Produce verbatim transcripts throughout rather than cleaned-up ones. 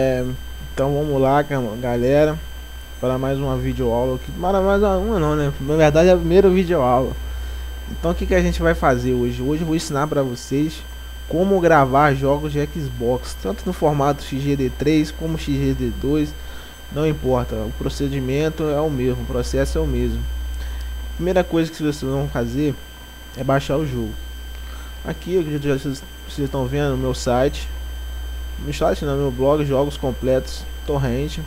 É, então vamos lá, galera, para mais uma videoaula aqui. Para mais uma não, né? Na verdade é a primeira videoaula. Então o que, que a gente vai fazer hoje? Hoje eu vou ensinar para vocês como gravar jogos de Xbox, tanto no formato xgd três como xgd dois, não importa, o procedimento é o mesmo, o processo é o mesmo. Primeira coisa que vocês vão fazer é baixar o jogo. Aqui já, vocês estão vendo o meu site. No site, no meu blog, jogos completos, torrente.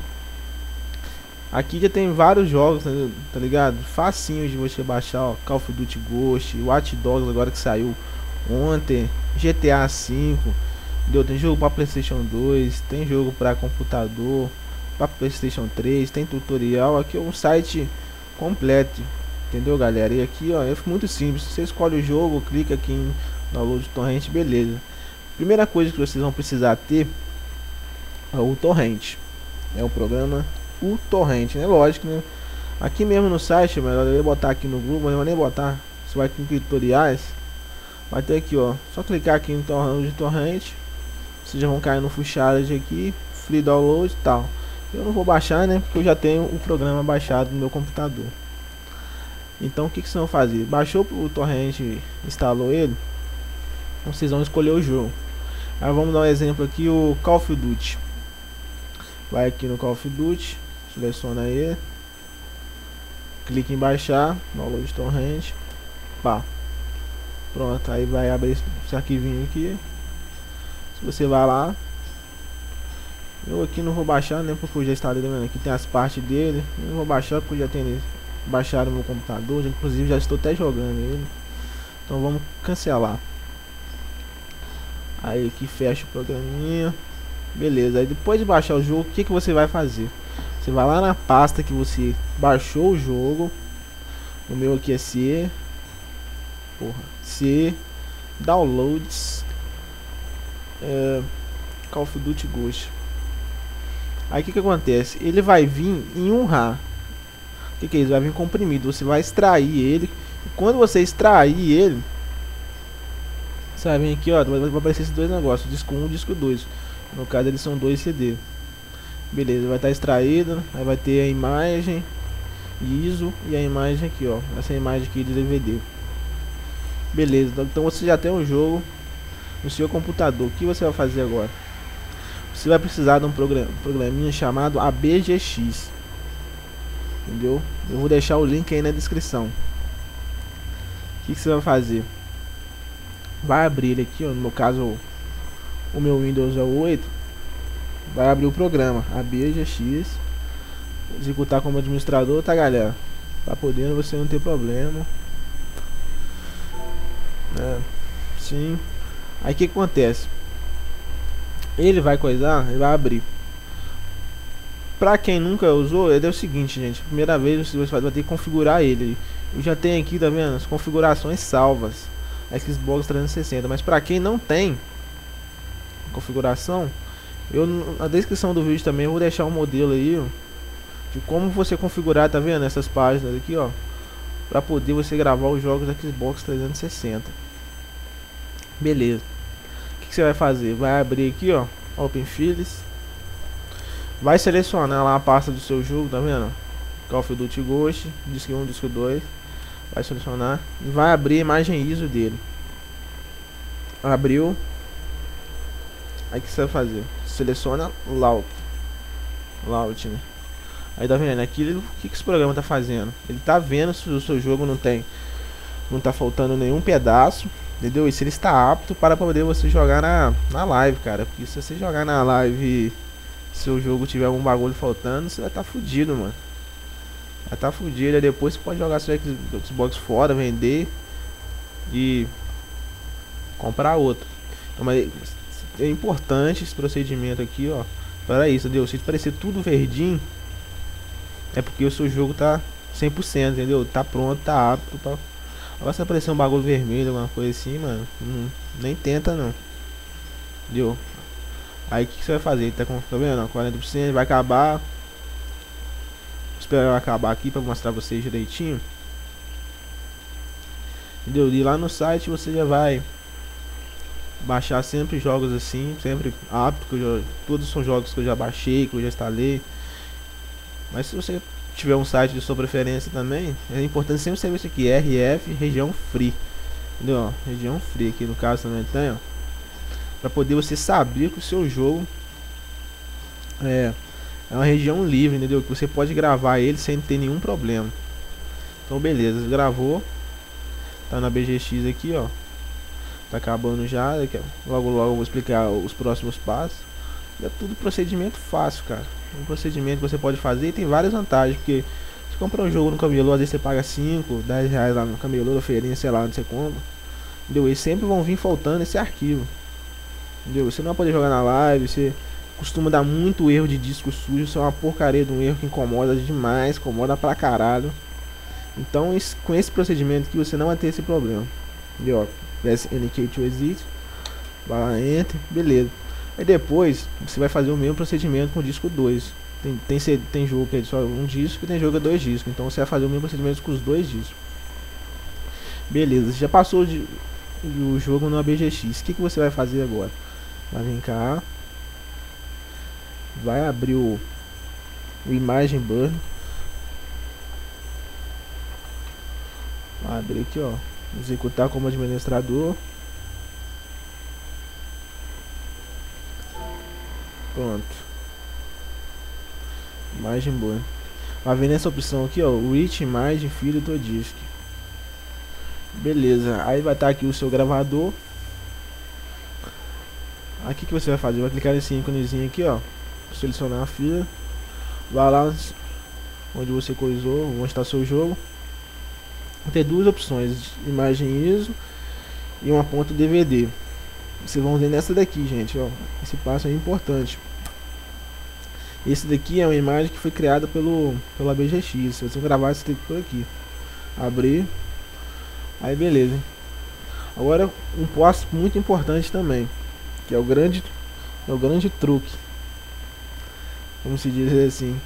Aqui já tem vários jogos, tá ligado? Facinho de você baixar, ó, Call of Duty Ghost, Watch Dogs agora que saiu ontem, G T A cinco, deu, tem jogo para PlayStation dois, tem jogo para computador, para PlayStation três, tem tutorial. Aqui é um site completo, entendeu, galera? E aqui, ó, é muito simples, você escolhe o jogo, clica aqui em download torrente, beleza. Primeira coisa que vocês vão precisar ter é o torrente, é o programa, o torrente, né? Lógico, né? Aqui mesmo no site, melhor eu botar aqui no Google, mas eu vou nem botar. Você vai aqui em tutoriais, vai ter aqui, ó, só clicar aqui no torrente de torrente, vocês já vão cair no full-charge aqui, free download e tal. Eu não vou baixar, né? Porque eu já tenho o programa baixado no meu computador. Então o que que vocês vão fazer? Baixou o torrente, instalou ele, vocês vão escolher o jogo. Aí vamos dar um exemplo aqui, o Call of Duty. Vai aqui no Call of Duty, seleciona ele, clica em baixar, download torrent, pá, pronto. Aí vai abrir esse arquivinho aqui, se você vai lá, eu aqui não vou baixar, né, porque eu já instalei, aqui tem as partes dele, eu não vou baixar porque eu já tenho baixado no meu computador, já, inclusive já estou até jogando ele. Então vamos cancelar. Aí aqui fecha o programinha, beleza. Aí depois de baixar o jogo, o que que você vai fazer? Você vai lá na pasta que você baixou o jogo. O meu aqui é C, porra, C Downloads, é, Call of Duty Ghost. Aí o que que acontece? Ele vai vir em um R A R. O que que é isso? Vai vir comprimido. Você vai extrair ele. E quando você extrair ele, você vai vir aqui, ó, vai aparecer esses dois negócios, disco um e disco dois, no caso eles são dois C D, beleza, vai estar extraído, aí vai ter a imagem I S O e a imagem aqui, ó, essa imagem aqui de D V D, beleza. Então você já tem um jogo no seu computador. O que você vai fazer agora? Você vai precisar de um programa, programinha chamado A B G X, entendeu? Eu vou deixar o link aí na descrição. O que que você vai fazer? Vai abrir ele aqui, ó, no meu caso o meu Windows é o oito. Vai abrir o programa A B G X, executar como administrador, tá, galera? Tá podendo, você não ter problema, é, sim. Aí que acontece? Ele vai coisar, ele vai abrir. Pra quem nunca usou, ele é o seguinte, gente, primeira vez você vai ter que configurar ele. Eu já tenho aqui, tá vendo? As configurações salvas Xbox trezentos e sessenta, mas para quem não tem configuração, eu na descrição do vídeo também eu vou deixar um modelo aí de como você configurar, tá vendo, essas páginas aqui, ó, para poder você gravar os jogos da Xbox trezentos e sessenta. Beleza. O que que você vai fazer? Vai abrir aqui, ó, Open Files. Vai selecionar lá a pasta do seu jogo, tá vendo? Call of Duty Ghost, disco um, disco dois. Vai selecionar e vai abrir a imagem I S O dele. Abriu. Aí que você vai fazer? Seleciona Layout, Layout, né? Aí tá vendo aqui o que que esse programa tá fazendo? Ele tá vendo se o seu jogo não tem, não tá faltando nenhum pedaço, entendeu? E se ele está apto para poder você jogar na, na live, cara. Porque se você jogar na live e seu jogo tiver algum bagulho faltando, você vai estar fudido, mano. Ela tá fudida, depois você pode jogar seu Xbox fora, vender e comprar outro. Então, mas é importante esse procedimento aqui, ó, para isso, entendeu? Se parecer tudo verdinho, é porque o seu jogo tá cem por cento, entendeu? Tá pronto, tá apto. Tá... Agora se aparecer um bagulho vermelho, alguma coisa assim, mano, não, nem tenta não, entendeu? Aí o que que você vai fazer? Tá, com, tá vendo? quarenta por cento, vai acabar... Espero acabar aqui para mostrar vocês direitinho, entendeu? E lá no site você já vai baixar sempre jogos assim, sempre apto, que eu já, todos são jogos que eu já baixei, que eu já instalei. Mas se você tiver um site de sua preferência também, é importante sempre saber isso aqui, R F, região free, entendeu? Ó, região free aqui no caso também tem, ó, para poder você saber que o seu jogo é, é uma região livre, entendeu? Que você pode gravar ele sem ter nenhum problema. Então beleza, gravou, tá na B G X aqui, ó, tá acabando já, logo logo eu vou explicar os próximos passos. É tudo procedimento fácil, cara. Um procedimento que você pode fazer e tem várias vantagens, porque se comprar um jogo no camelô, às vezes você paga cinco, dez reais lá no camelô, oferência, sei lá onde você compra, entendeu? E sempre vão vir faltando esse arquivo, entendeu? Você não vai poder jogar na live, você costuma dar muito erro de disco sujo, isso é uma porcaria de um erro que incomoda demais, incomoda pra caralho. Então esse, com esse procedimento aqui você não vai ter esse problema, entendeu? S N K to exit, barra enter, beleza. Aí depois você vai fazer o mesmo procedimento com o disco dois. Tem, tem, tem jogo que é só um disco e tem jogo que é dois discos. Então você vai fazer o mesmo procedimento com os dois discos. Beleza, você já passou de, o jogo no A B G X. O que, que você vai fazer agora? Vai vir cá, vai abrir o, o ImgBurn. Vai abrir aqui, ó. Executar como administrador. Pronto. Imagem boa. Vai ver nessa opção aqui, ó, Rich, imagem, filho do disco. Beleza. Aí vai estar tá aqui o seu gravador. Aqui que você vai fazer, vai clicar nesse íconezinho aqui, ó, selecionar a fila. Vai lá onde você coisou, onde está seu jogo. Tem duas opções, imagem I S O e uma ponta D V D. Vocês vão ver nessa daqui, gente, ó, esse passo é importante. Esse daqui é uma imagem que foi criada pelo pela B G X. Se você gravar, você tem que por aqui abrir. Aí beleza. Agora um passo muito importante também, que é o grande é o grande truque, como se diz assim.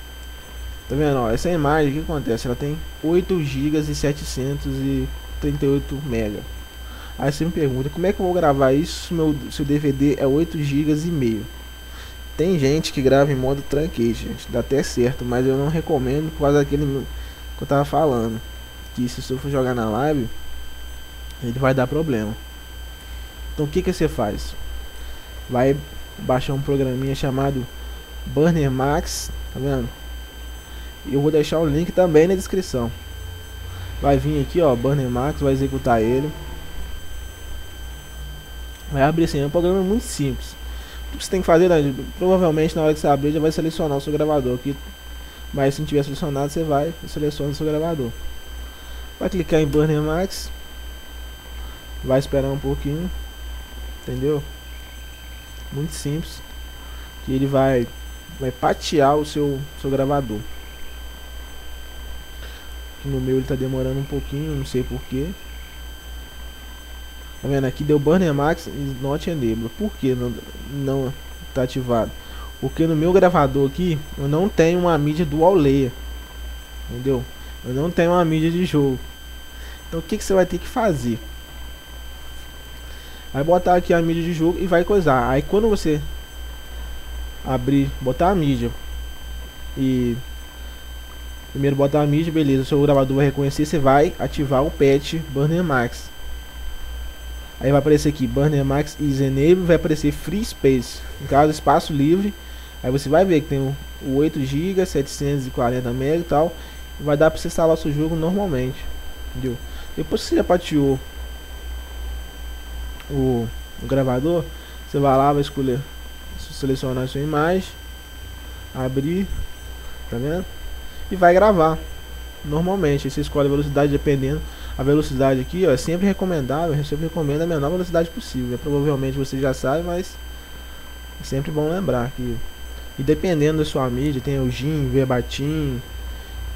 Tá vendo, ó, essa imagem, o que acontece? Ela tem oito gigas e setecentos e trinta e oito megas. Aí você me pergunta, como é que eu vou gravar isso se meu, se o D V D é oito gigas e meio? Tem gente que grava em modo truncate, gente, dá até certo, mas eu não recomendo por causa daquele que eu tava falando, que se você for jogar na live, ele vai dar problema. Então o que que você faz? Vai baixar um programinha chamado Burner Max, tá vendo? Eu vou deixar o link também na descrição. Vai vir aqui, ó, Burner Max, vai executar ele. Vai abrir assim, é um programa muito simples. O que você tem que fazer, né? Provavelmente na hora que você abrir já vai selecionar o seu gravador aqui. Mas se não tiver selecionado, você vai e seleciona o seu gravador. Vai clicar em Burner Max. Vai esperar um pouquinho. Entendeu? Muito simples. Que ele vai, vai patear o seu, seu gravador. No meu ele tá demorando um pouquinho, não sei porquê. Tá vendo? Aqui deu Burner Max e Not Enabled. Por que não, não tá ativado? Porque no meu gravador aqui eu não tenho uma mídia Dual Layer. Entendeu? Eu não tenho uma mídia de jogo. Então o que, que você vai ter que fazer? Vai botar aqui a mídia de jogo e vai coisar. Aí quando você abrir, botar a mídia e... primeiro botar a mídia, beleza, o seu gravador vai reconhecer, você vai ativar o patch Burner Max. Aí vai aparecer aqui, Burner Max is enabled, vai aparecer Free Space, no caso espaço livre. Aí você vai ver que tem o oito gigas, setecentos e quarenta megas e tal, e vai dar para você instalar o seu jogo normalmente, entendeu? Depois que você já pateou o, o gravador, você vai lá, vai escolher, selecionar a sua imagem, abrir, tá vendo? E vai gravar normalmente. Aí você escolhe a velocidade, dependendo. A velocidade aqui, ó, é sempre recomendável, eu sempre recomendo a menor velocidade possível. Provavelmente você já sabe, mas é sempre bom lembrar que, e dependendo da sua mídia, tem o G I M, Verbatim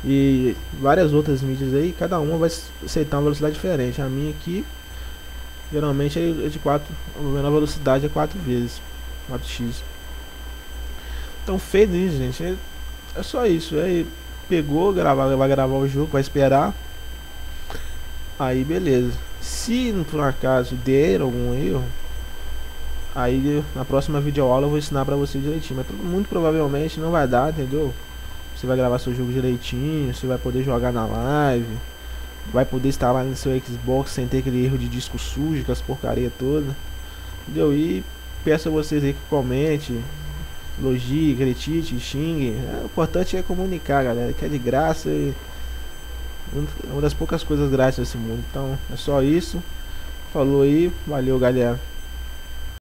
e várias outras mídias aí, cada uma vai aceitar uma velocidade diferente. A minha aqui geralmente é de quatro, a menor velocidade é quatro vezes quatro x. Então feito isso, gente, é, é só isso. Aí pegou, grava, vai gravar o jogo, vai esperar. Aí beleza. Se por um acaso der algum erro, Aí na próxima videoaula eu vou ensinar pra você direitinho. Mas muito provavelmente não vai dar, entendeu? Você vai gravar seu jogo direitinho, você vai poder jogar na live, vai poder instalar no seu Xbox sem ter aquele erro de disco sujo, com as porcaria toda, entendeu? E peço a vocês aí que comente, elogie, critique, xingue. O importante é comunicar, galera, que é de graça e uma das poucas coisas grátis desse mundo. Então é só isso. Falou aí, valeu, galera.